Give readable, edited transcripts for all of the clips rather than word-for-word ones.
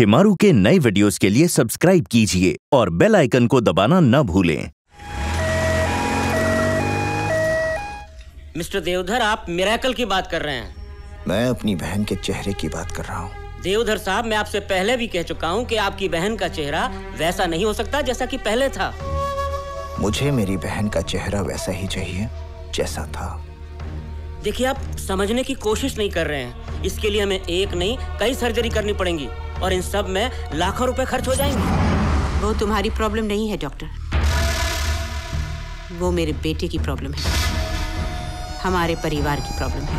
शेमारू के नए वीडियोस के लिए सब्सक्राइब कीजिए और बेल आइकन को दबाना न भूलें। मिस्टर देवधर, आप मिरेकल की बात कर रहे हैं। मैं अपनी बहन के चेहरे की बात कर रहा हूँ। देवधर साहब, मैं आपसे पहले भी कह चुका हूँ कि आपकी बहन का चेहरा वैसा नहीं हो सकता जैसा कि पहले था। मुझे मेरी बहन का चेहरा वैसा ही चाहिए जैसा था। देखिए, आप समझने की कोशिश नहीं कर रहे हैं। इसके लिए हमें एक नहीं कई सर्जरी करनी पड़ेंगी और इन सब में लाखों रुपए खर्च हो जाएंगे। वो तुम्हारी प्रॉब्लम नहीं है डॉक्टर, वो मेरे बेटे की प्रॉब्लम है, हमारे परिवार की प्रॉब्लम है।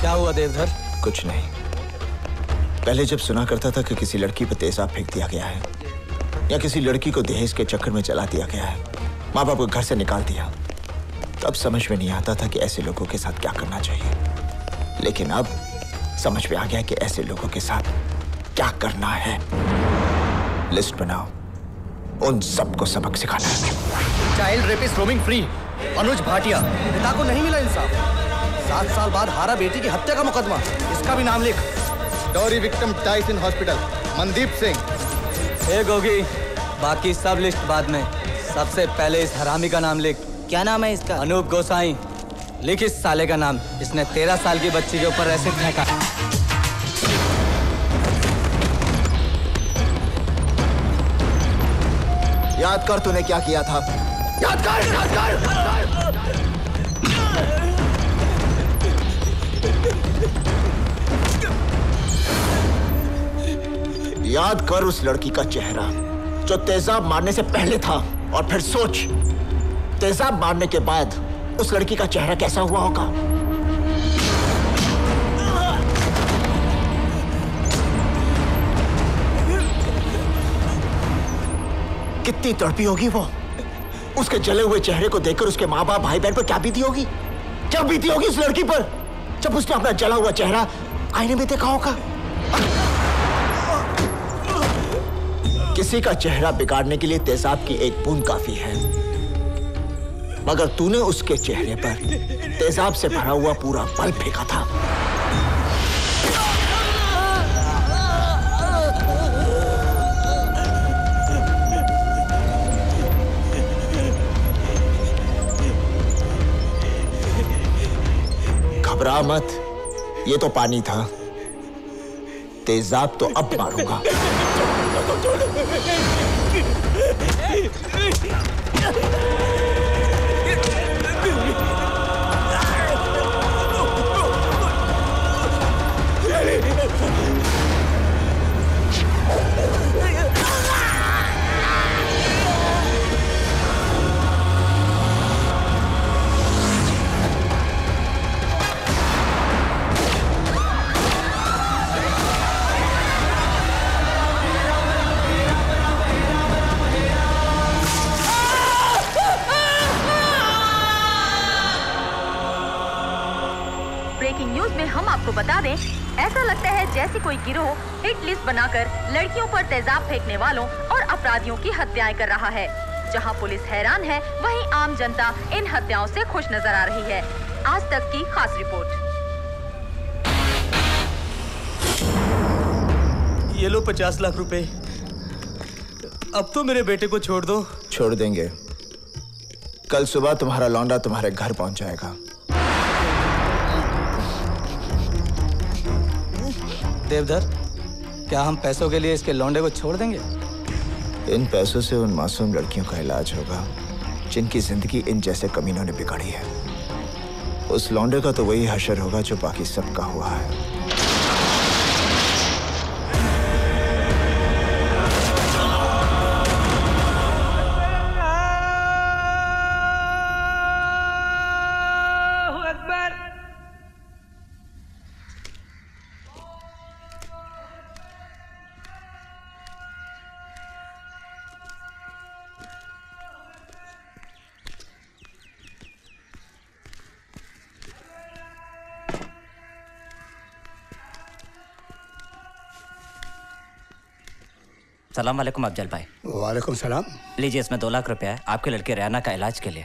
क्या हुआ देवधर? कुछ नहीं। पहले जब सुना करता था कि किसी लड़की पर तेजाब फेंक दिया गया है या किसी लड़की को दहेज के चक्कर में जला दिया गया है, माँ बाप को घर से निकाल दिया, तब समझ में नहीं आता था कि ऐसे लोगों के साथ क्या करना चाहिए। लेकिन अब समझ में आ गया कि ऐसे लोगों के साथ क्या करना है। लिस्ट बनाओ, उन सबको सबक सिखाना है। Child rapist roaming free Anuj Bhatia, पिता को नहीं मिला इंसाफ। 7 साल बाद हारा बेटी की हत्या का मुकदमा, इसका भी नाम लिख। Dowry victim dies in hospital Mandeep Singh. हे गोगी, बाकी सब लिस्ट बाद में, सबसे पहले इस हरामी का नाम लिख। क्या नाम है इसका? अनूप गोसाई। लिख इस साले का नाम, इसने 13 साल की बच्ची के ऊपर ऐसे फेंका। याद कर तूने क्या किया था। याद कर, याद कर, याद कर। याद कर उस लड़की का चेहरा जो तेजाब मारने से पहले था, और फिर सोच तेजाब मारने के बाद उस लड़की का चेहरा कैसा हुआ होगा। कितनी तड़पी होगी वो, उसके जले हुए चेहरे को देखकर उसके माँ बाप भाई बहन पर क्या बीती होगी। क्या बीती होगी उस लड़की पर जब उसने अपना जला हुआ चेहरा आईने में देखा होगा। किसी का चेहरा बिगाड़ने के लिए तेजाब की एक बूंद काफी है, मगर तूने उसके चेहरे पर तेजाब से भरा हुआ पूरा बल फेंका था। घबरा मत, ये तो पानी था, तेजाब तो अब मारूंगा। बता दें, ऐसा लगता है जैसे कोई गिरोह हिट लिस्ट बनाकर लड़कियों पर तेजाब फेंकने वालों और अपराधियों की हत्याएं कर रहा है। जहां पुलिस हैरान है, वहीं आम जनता इन हत्याओं से खुश नजर आ रही है। आज तक की खास रिपोर्ट। ये लो 50 लाख रुपए। अब तो मेरे बेटे को छोड़ दो। छोड़ देंगे, कल सुबह तुम्हारा लौंडा तुम्हारे घर पहुँच जाएगा। देवधर, क्या हम पैसों के लिए इसके लौंडे को छोड़ देंगे? इन पैसों से उन मासूम लड़कियों का इलाज होगा जिनकी जिंदगी इन जैसे कमीनों ने बिगाड़ी है। उस लौंडे का तो वही हशर होगा जो बाकी सबका हुआ है। सलाम वालेकुम अफजल भाई। वालेकुम सलाम। लीजिए, इसमें 2 लाख रुपया है आपके लड़के रैना का इलाज के लिए।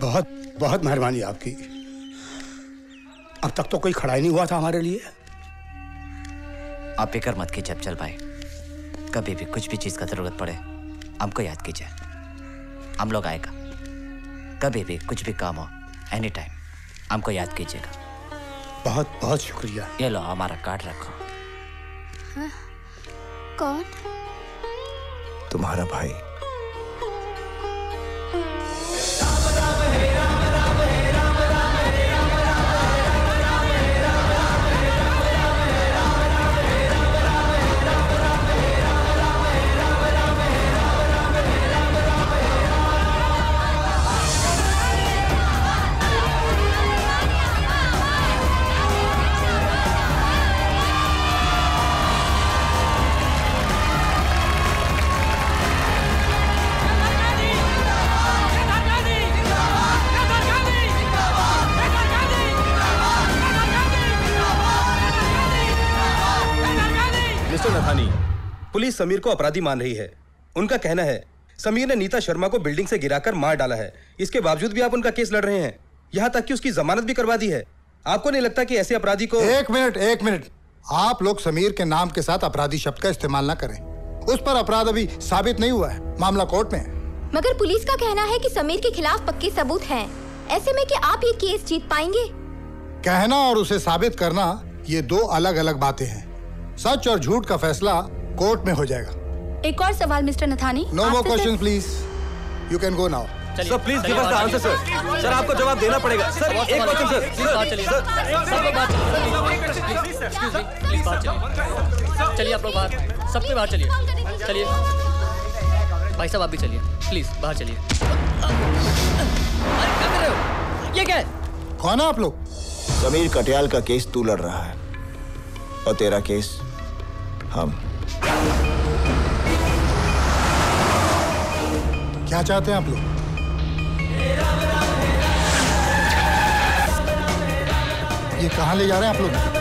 बहुत बहुत मेहरबानी आपकी। अब तक तो कोई खड़ा ही नहीं हुआ था हमारे लिए। आप फिक्र मत कीजिए अफजल भाई, कभी भी कुछ भी चीज़ का ज़रूरत पड़े हमको याद कीजिए, हम लोग आएगा। कभी भी कुछ भी काम हो एनी टाइम हमको याद कीजिएगा। बहुत बहुत शुक्रिया। ये लो हमारा कार्ड रखो। हाँ, कौन? तुम्हारा भाई। पुलिस समीर को अपराधी मान रही है। उनका कहना है समीर ने नीता शर्मा को बिल्डिंग से गिराकर मार डाला है। इसके बावजूद भी आप उनका केस लड़ रहे हैं, यहाँ तक कि उसकी जमानत भी करवा दी है। आपको नहीं लगता कि ऐसे अपराधी को? एक मिनट, आप लोग समीर के नाम के साथ अपराधी शब्द का इस्तेमाल न करें। उस पर अपराध अभी साबित नहीं हुआ है, मामला कोर्ट में है। मगर पुलिस का कहना है कि समीर के खिलाफ पक्के सबूत है, ऐसे में कि आप ये केस जीत पाएंगे? कहना और उसे साबित करना ये दो अलग अलग बातें हैं। सच और झूठ का फैसला कोर्ट में हो जाएगा। एक और सवाल mister Nathani. No more question please, you can go now. Sir please give us the answer. Sir आपको जवाब देना पड़ेगा। सर एक क्वेश्चन सर। चलिए आप लोग बाहर, सबके बाहर चलिए। चलिए भाई साहब आप भी चलिए प्लीज, बाहर चलिए। ये क्या है? कौन है आप लोग? समीर कटियाल का केस तू लड़ रहा है और तेरा केस हम। क्या चाहते हैं आप लोग? ये कहाँ ले जा रहे हैं आप लोग?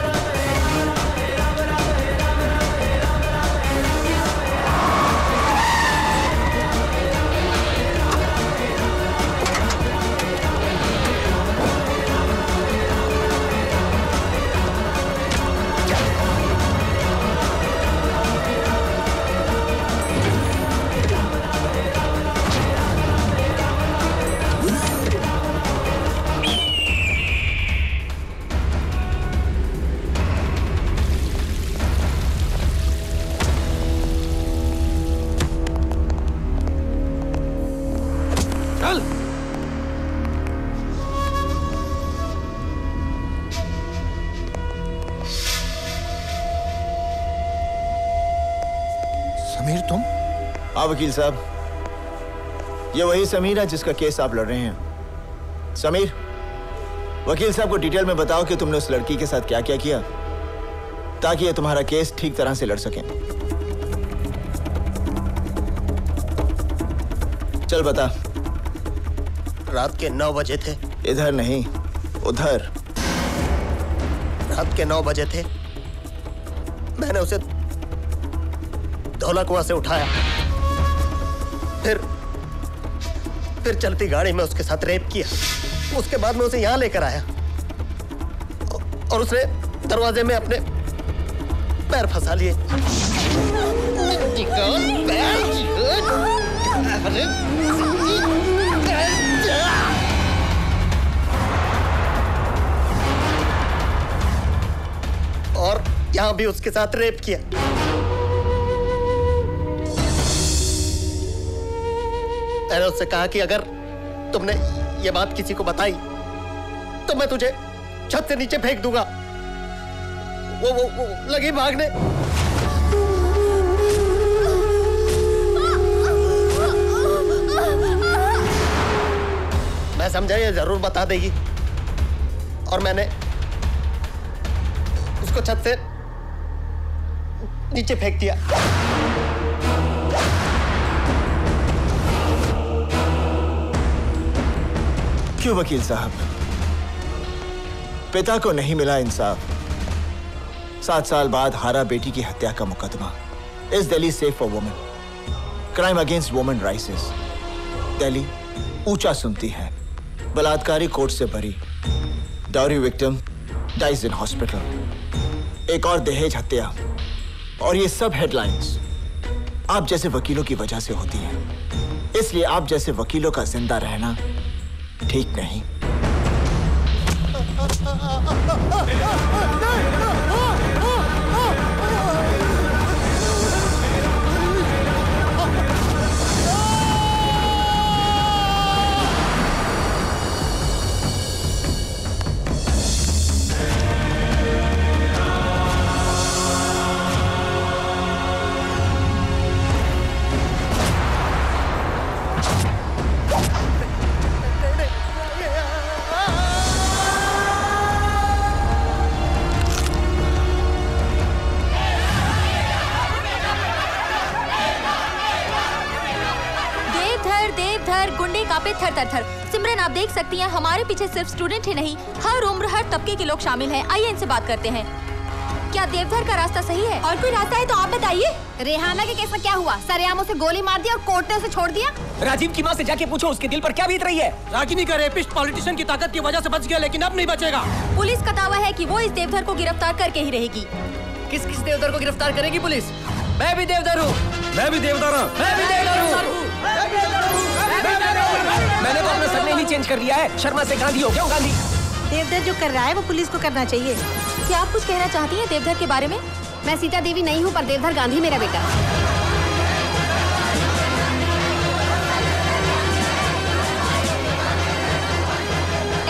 वकील साहब, ये वही समीर है जिसका केस आप लड़ रहे हैं। समीर, वकील साहब को डिटेल में बताओ कि तुमने उस लड़की के साथ क्या क्या किया ताकि ये तुम्हारा केस ठीक तरह से लड़ सके। चल बता। रात के 9 बजे थे। इधर नहीं उधर। रात के 9 बजे थे। मैंने उसे धोलकुआ से उठाया, फिर चलती गाड़ी में उसके साथ रेप किया। उसके बाद मैं उसे यहाँ लेकर आया और उसने दरवाजे में अपने पैर फंसा लिए। और यहाँ भी उसके साथ रेप किया। मैंने उससे कहा कि अगर तुमने ये बात किसी को बताई तो मैं तुझे छत से नीचे फेंक दूंगा। वो लगी भागने। मैं समझा ये जरूर बता देगी और मैंने उसको छत से नीचे फेंक दिया। क्यों वकील साहब? पिता को नहीं मिला इंसाफ। 7 साल बाद हारा बेटी की हत्या का मुकदमा। Is Delhi safe for women? Crime against women rises. Delhi ऊंचा सुनती है बलात्कारी कोर्ट से भरी, dowry victim dies in hospital, एक और दहेज हत्या, और ये सब हेडलाइंस आप जैसे वकीलों की वजह से होती है। इसलिए आप जैसे वकीलों का जिंदा रहना ठीक नहीं। सिमरन, आप देख सकती हैं हमारे पीछे सिर्फ स्टूडेंट ही नहीं, हर उम्र हर तबके के लोग शामिल हैं। आइए इनसे बात करते हैं। क्या देवधर का रास्ता सही है? और कोई रास्ता है तो आप बताइए। रेहाना के केस में क्या हुआ? सरेआम उसे गोली मार दिया और कोर्ट ने उसे छोड़ दिया। राजीव की माँ से जाके पूछो उसके दिल पर क्या बीत रही है। रागिनी का रेपिस्ट पॉलिटिशियन की ताकत की वजह से बच गया, लेकिन अब नहीं बचेगा। पुलिस का दावा है कि वो इस देवधर को गिरफ्तार करके ही रहेगी। किस किस देवधर को गिरफ्तार करेगी पुलिस? मैं भी देवधर हूँ, मैं भी देवधर हूँ, मैं भी देवधर हूँ। मैंने तो अपना सरनेम ही चेंज कर लिया है, शर्मा से गांधी हो गया हूं। गांधी देवधर जो कर रहा है वो पुलिस को करना चाहिए। क्या आप कुछ कहना चाहती हैं देवधर के बारे में? मैं सीता देवी नहीं हूं, पर देवधर गांधी मेरा बेटा।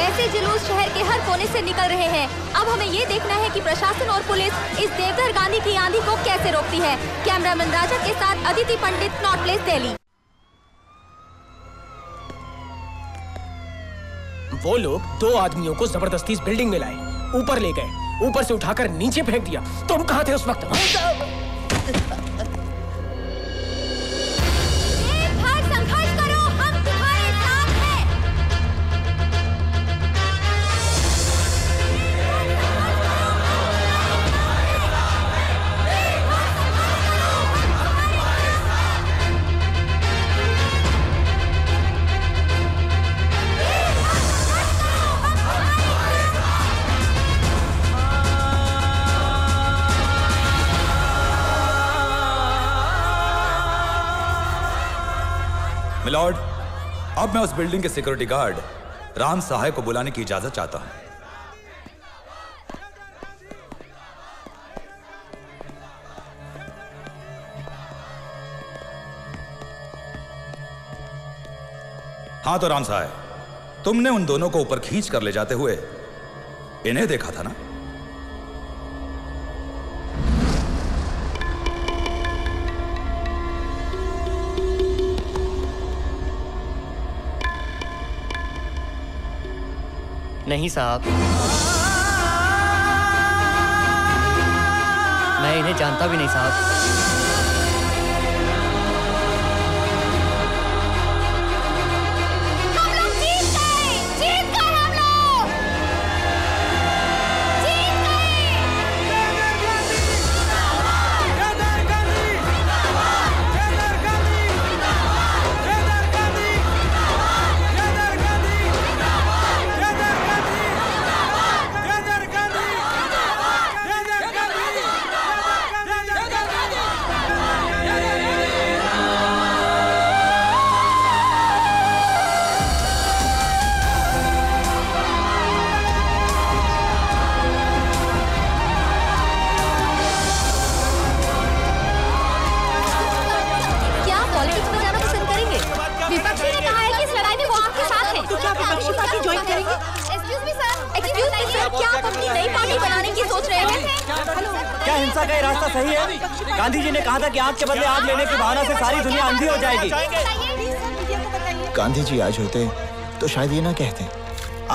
ऐसे जुलूस शहर के हर कोने से निकल रहे हैं। अब हमें ये देखना है कि प्रशासन और पुलिस इस देवधर गांधी की आंधी को कैसे रोकती है। कैमरामैन राजा के साथ अदिति पंडित, नॉर्थ प्लेस, दिल्ली। वो लोग दो आदमियों को जबरदस्ती इस बिल्डिंग में लाए, ऊपर ले गए, ऊपर से उठाकर नीचे फेंक दिया। तुम कहाँ थे उस वक्त? देवधर संघर्ष करो, हम तुम्हारे साथ मिलॉर्ड, अब मैं उस बिल्डिंग के सिक्योरिटी गार्ड राम सहाय को बुलाने की इजाजत चाहता हूं। हाँ तो राम सहाय, तुमने उन दोनों को ऊपर खींच कर ले जाते हुए इन्हें देखा था ना? नहीं साहब, मैं इन्हें जानता भी नहीं साहब। के बदले आग लेने की भावना से सारी दुनिया अंधी हो जाएगी। गांधी जी आज होते तो शायद ये ना कहते।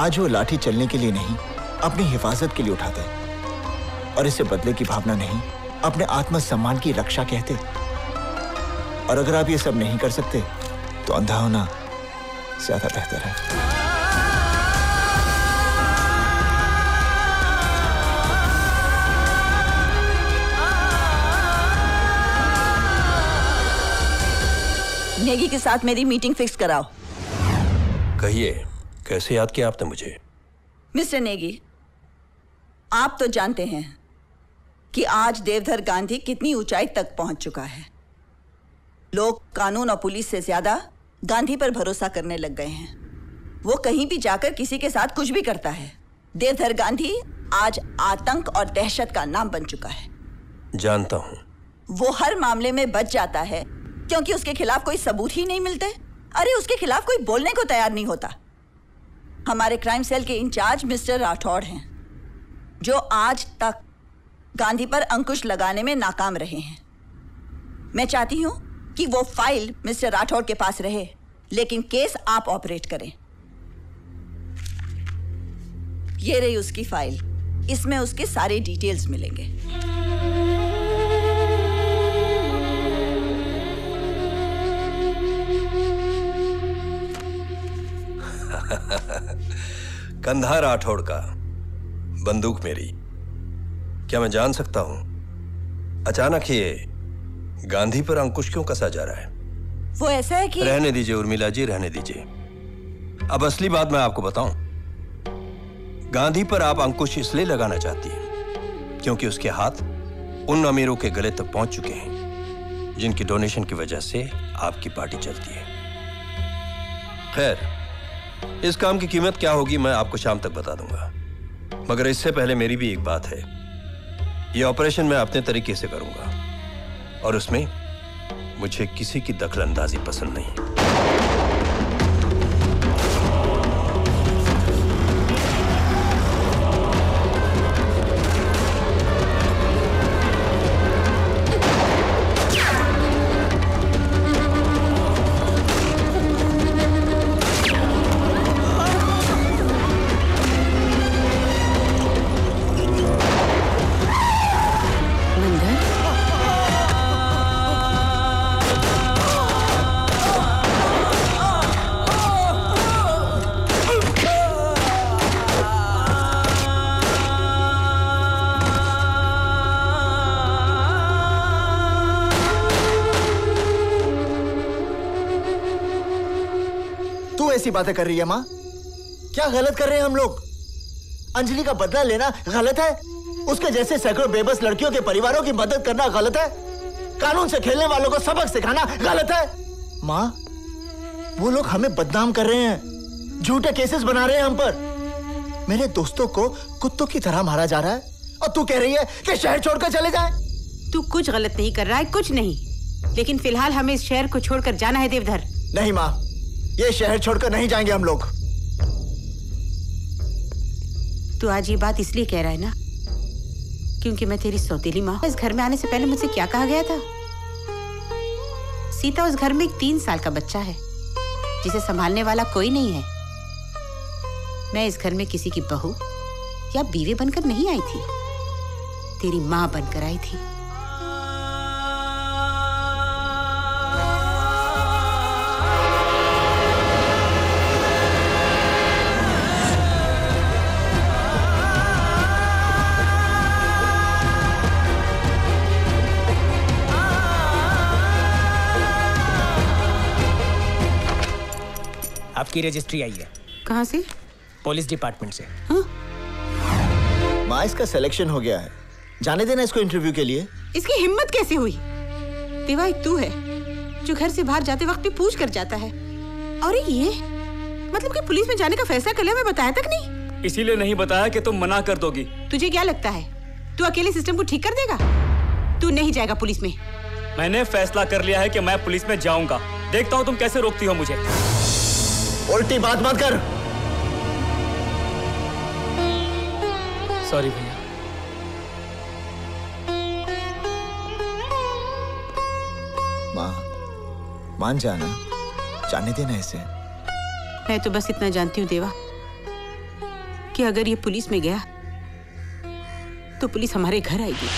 आज वो लाठी चलने के लिए नहीं, अपनी हिफाजत के लिए उठाते, और इसे बदले की भावना नहीं, अपने आत्मसम्मान की रक्षा कहते। और अगर आप ये सब नहीं कर सकते तो अंधा होना ज्यादा बेहतर है। नेगी के साथ मेरी मीटिंग फिक्स कराओ। कहिए कैसे याद किया आपने मुझे? मिस्टर नेगी, आप तो जानते हैं कि आज देवधर गांधी कितनी ऊंचाई तक पहुंच चुका है। लोग कानून और पुलिस से ज्यादा गांधी पर भरोसा करने लग गए हैं। वो कहीं भी जाकर किसी के साथ कुछ भी करता है। देवधर गांधी आज आतंक और दहशत का नाम बन चुका है। जानता हूँ। वो हर मामले में बच जाता है क्योंकि उसके खिलाफ कोई सबूत ही नहीं मिलते। अरे उसके खिलाफ कोई बोलने को तैयार नहीं होता। हमारे क्राइम सेल के इंचार्ज मिस्टर राठौड़ हैं, जो आज तक गांधी पर अंकुश लगाने में नाकाम रहे हैं। मैं चाहती हूँ कि वो फाइल मिस्टर राठौड़ के पास रहे, लेकिन केस आप ऑपरेट करें। ये रही उसकी फाइल, इसमें उसके सारे डिटेल्स मिलेंगे। कंधा राठौड़ का, बंदूक मेरी। क्या मैं जान सकता हूं अचानक ही ये गांधी पर अंकुश क्यों कसा जा रहा है? वो ऐसा है कि रहने दीजिए उर्मिला जी, रहने दीजिए। अब असली बात मैं आपको बताऊं, गांधी पर आप अंकुश इसलिए लगाना चाहती हैं क्योंकि उसके हाथ उन अमीरों के गले तक पहुंच चुके हैं जिनकी डोनेशन की वजह से आपकी पार्टी चलती है। खैर, इस काम की कीमत क्या होगी मैं आपको शाम तक बता दूंगा, मगर इससे पहले मेरी भी एक बात है। यह ऑपरेशन मैं अपने तरीके से करूंगा और उसमें मुझे किसी की दखलंदाजी पसंद नहीं। बातें कर रही है माँ, क्या गलत कर रहे हैं हम लोग? अंजलि का बदला लेना गलत है, उसके जैसे सैकड़ों बेबस लड़कियों के परिवारों की मदद करना गलत है, कानून से खेलने वालों को सबक सिखाना गलत है। माँ, वो लोग हमें बदनाम कर रहे हैं, झूठे केसेस बना रहे हैं हम पर। मेरे दोस्तों को कुत्तों की तरह मारा जा रहा है और तू कह रही है कि शहर छोड़कर चले जाए। तू कुछ गलत नहीं कर रहा है, कुछ नहीं, लेकिन फिलहाल हमें इस शहर को छोड़कर जाना है देवधर। नहीं माँ, ये शहर छोड़कर नहीं जाएंगे हम लोग। तू आज ये बात इसलिए कह रहा है ना क्योंकि मैं तेरी सौतेली माँ। इस घर में आने से पहले मुझसे क्या कहा गया था? सीता, उस घर में एक 3 साल का बच्चा है जिसे संभालने वाला कोई नहीं है। मैं इस घर में किसी की बहू या बीवी बनकर नहीं आई थी, तेरी माँ बनकर आई थी। आपकी रजिस्ट्री आई है। कहाँ से? पुलिस डिपार्टमेंट से। हाँ? माँ, इसका सिलेक्शन हो गया है, जाने देना इसको इंटरव्यू के लिए। इसकी हिम्मत कैसे हुई? तिवारी तू है जो घर से बाहर जाते वक्त भी पूछ कर जाता है, और ये मतलब कि पुलिस में जाने का फैसला कर लिया, मैं बताया तक नहीं। इसीलिए नहीं बताया कि तुम मना कर दोगी। तुझे क्या लगता है तू अकेले सिस्टम को ठीक कर देगा? तू नहीं जाएगा पुलिस में। मैंने फैसला कर लिया है कि मैं पुलिस में जाऊँगा, देखता हूँ तुम कैसे रोकती हो मुझे। उल्टी बात मत कर। सॉरी भैया। माँ, मान जाना, जाने देना इसे। मैं तो बस इतना जानती हूँ देवा कि अगर ये पुलिस में गया तो पुलिस हमारे घर आएगी।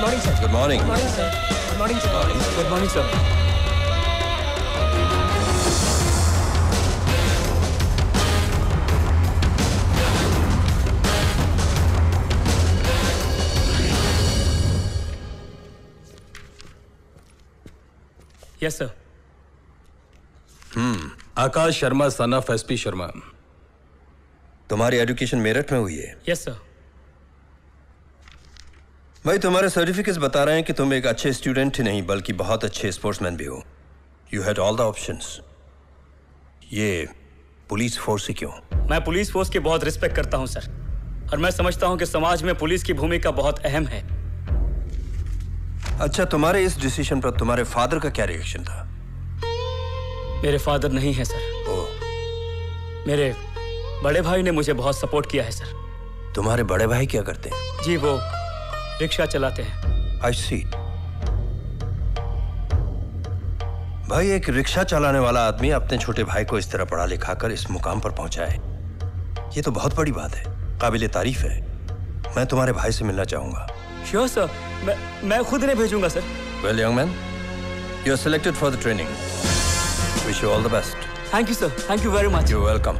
Good morning, sir. Good morning. Good morning, sir. Good morning, sir. Good morning, sir. Yes sir. Akash Sharma son of SP Sharma. तुम्हारी एजुकेशन मेरठ में हुई है? Yes sir. भाई तुम्हारे सर्टिफिकेट्स बता रहे हैं कि तुम एक अच्छे स्टूडेंट ही नहीं बल्कि बहुत अच्छे स्पोर्ट्समैन भी हो। You had all the options. ये पुलिस फोर्स से क्यों? मैं पुलिस फोर्स की बहुत रिस्पेक्ट करता हूं सर, और मैं समझता हूं कि समाज में पुलिस की भूमिका बहुत अहम है। अच्छा, तुम्हारे इस डिसीजन पर तुम्हारे फादर का क्या रिएक्शन था? मेरे फादर नहीं है सर। ओ। मेरे बड़े भाई ने मुझे बहुत सपोर्ट किया है सर। तुम्हारे बड़े भाई क्या करते हैं? जी, वो रिक्शा चलाते हैं। आई सी। भाई, एक रिक्शा चलाने वाला आदमी अपने छोटे भाई को इस तरह पढ़ा लिखा कर इस मुकाम पर पहुंचा है, ये तो बहुत बड़ी बात है, काबिले तारीफ है। मैं तुम्हारे भाई से मिलना चाहूंगा। श्योर सर, मैं खुद इन्हें भेजूंगा sir. Well young man, you are selected for the training. Wish you all the best. Thank you sir, thank you very much. You welcome.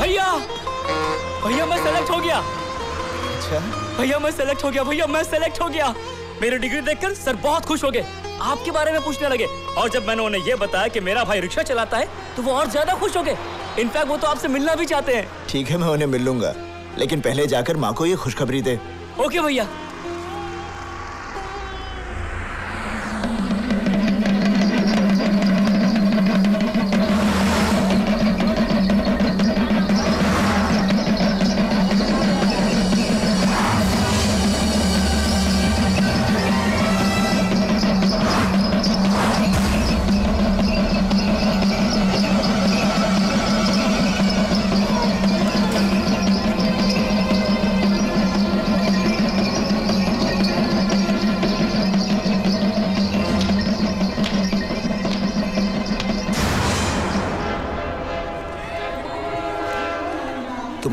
भैया, भैया मैं सेलेक्ट हो गया। अच्छा भैया, मैं सेलेक्ट हो गया। भैया मैं सेलेक्ट हो गया। मेरी डिग्री देखकर सर बहुत खुश हो गए, आपके बारे में पूछने लगे, और जब मैंने उन्हें ये बताया कि मेरा भाई रिक्शा चलाता है तो वो और ज्यादा खुश हो गए। इनफैक्ट वो तो आपसे मिलना भी चाहते हैं। ठीक है, मैं उन्हें मिल लूंगा, लेकिन पहले जाकर माँ को ये खुशखबरी दे। ओके भैया।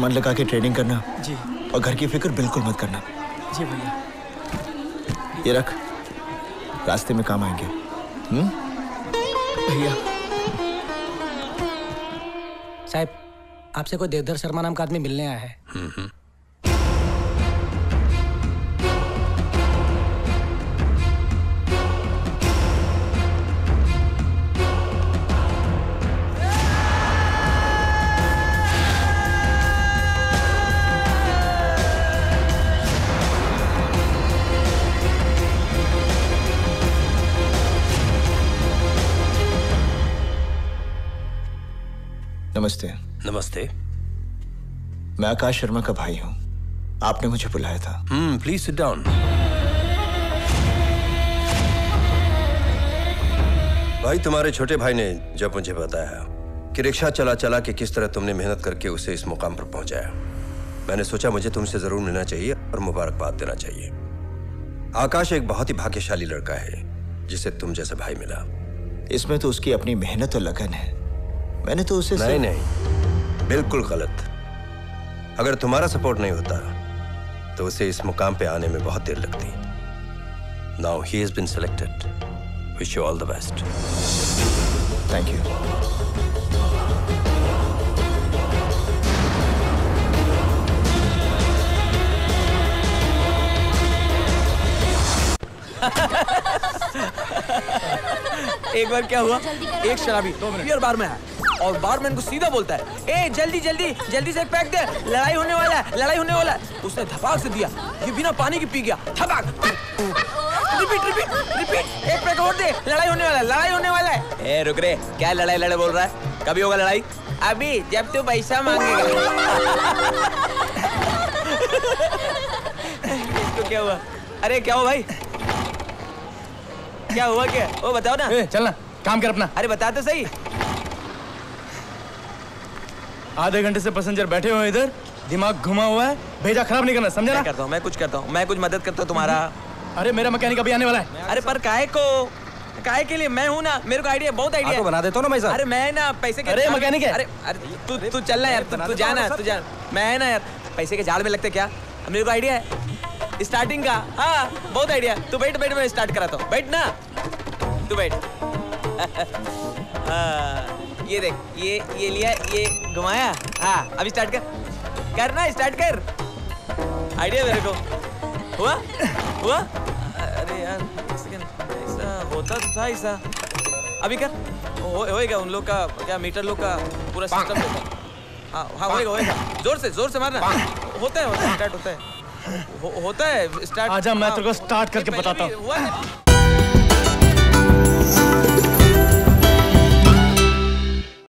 मन लगा के ट्रेनिंग करना जी, और घर की फिक्र बिल्कुल मत करना। जी भैया। ये रख, रास्ते में काम आएंगे। भैया। साहब, आपसे कोई देवधर शर्मा नाम का आदमी मिलने आया है। नमस्ते। नमस्ते। मैं आकाश शर्मा का भाई हूँ, आपने मुझे बुलाया था। Please sit down. भाई, तुम्हारे छोटे भाई ने जब मुझे बताया कि रिक्शा चला चला के किस तरह तुमने मेहनत करके उसे इस मुकाम पर पहुंचाया, मैंने सोचा मुझे तुमसे जरूर मिलना चाहिए और मुबारकबाद देना चाहिए। आकाश एक बहुत ही भाग्यशाली लड़का है जिसे तुम जैसा भाई मिला। इसमें तो उसकी अपनी मेहनत और लगन है। मैंने तो उसे नहीं, बिल्कुल गलत। अगर तुम्हारा सपोर्ट नहीं होता तो उसे इस मुकाम पे आने में बहुत देर लगती। Now he has been selected. Wish you all the best. Thank you. एक बार क्या हुआ, एक शराबी बियर बार में है और बारमैन को सीधा बोलता है, ए जल्दी जल्दी जल्दी से पैक दे, लड़ाई होने वाला है, लड़ाई होने वाला है। उसने धपाक से दिया, ये बिना पानी के पी गया। धपाक, रिपीट रिपीट रिपीट, एक पैक और दे, लड़ाई होने वाला है, लड़ाई होने वाला है। ए रुक रे, क्या लड़ाई लड़े बोल रहा है, कभी होगा लड़ाई? अभी, जब तू पैसा मांगेगा। तो क्या हुआ? अरे क्या हुआ भाई, क्या हुआ? क्या वो बताओ ना। चल ना, काम कर अपना। अरे बता तो सही। आधे घंटे से पैसेंजर बैठे हुए इधर, दिमाग घुमा हुआ है, भेजा खराब नहीं करना, समझा ना? करता हूँ, मैं कुछ करता हूँ, मैं कुछ मदद करता हूँ तुम्हारा। अरे मेरा मैकेनिक अभी आने वाला है। अरे पर काहे को, काहे के लिए? मैं हूँ ना, मेरे को आइडिया, बहुत आइडिया बना देता हूँ ना मैं। अरे मैं ना पैसे के, अरे मैकेनिक है। अरे तू चलना यार, तू जाना, तू जा। मैं ना यार, पैसे के झाड़ में लगते क्या, मेरे को आइडिया है स्टार्टिंग का। हाँ बहुत आइडिया। तू बैठ बैठ, मैं स्टार्ट कराता हूँ, बैठ ना, तू बैठ। ये देख, ये लिया, ये घुमाया। हाँ अभी स्टार्ट कर, करना स्टार्ट कर, आइडिया मेरे को। हुआ? हुआ? अरे यार ऐसा होता तो था ऐसा। अभी कर होएगा उन लोग का क्या मीटर लोग का पूरा सिस्टम होगा। हाँ हाँ होएगा होएगा, जोर से मारना। होता है स्टार्ट होता है। आजा मैं तेरे को स्टार्ट करके बताता हूँ।